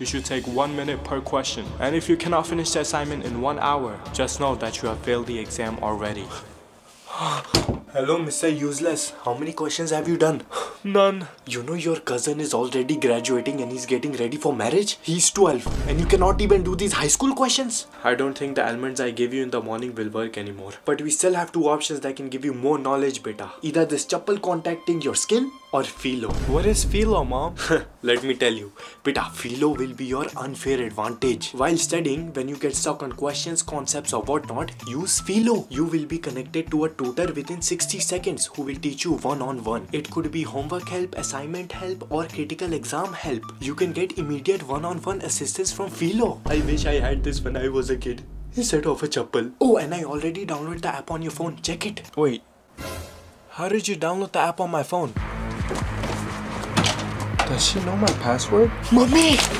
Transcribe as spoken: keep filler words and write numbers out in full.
You should take one minute per question. And if you cannot finish the assignment in one hour, just know that you have failed the exam already. Hello, Mister Useless. How many questions have you done? None. You know your cousin is already graduating and he's getting ready for marriage? He's twelve and you cannot even do these high school questions? I don't think the almonds I gave you in the morning will work anymore. But we still have two options that can give you more knowledge, beta. Either this chappal contacting your skin or Filo. What is Filo, mom? Let me tell you, beta, Filo will be your unfair advantage. While studying, when you get stuck on questions, concepts or whatnot, use Filo. You will be connected to a tutor within sixty seconds who will teach you one-on-one. It could be homework help, assignment help or critical exam help. You can get immediate one-on-one assistance from Filo. I wish I had this when I was a kid, instead of a chappal. Oh, and I already downloaded the app on your phone. Check it. Wait, how did you download the app on my phone? Does she know my password? Mummy!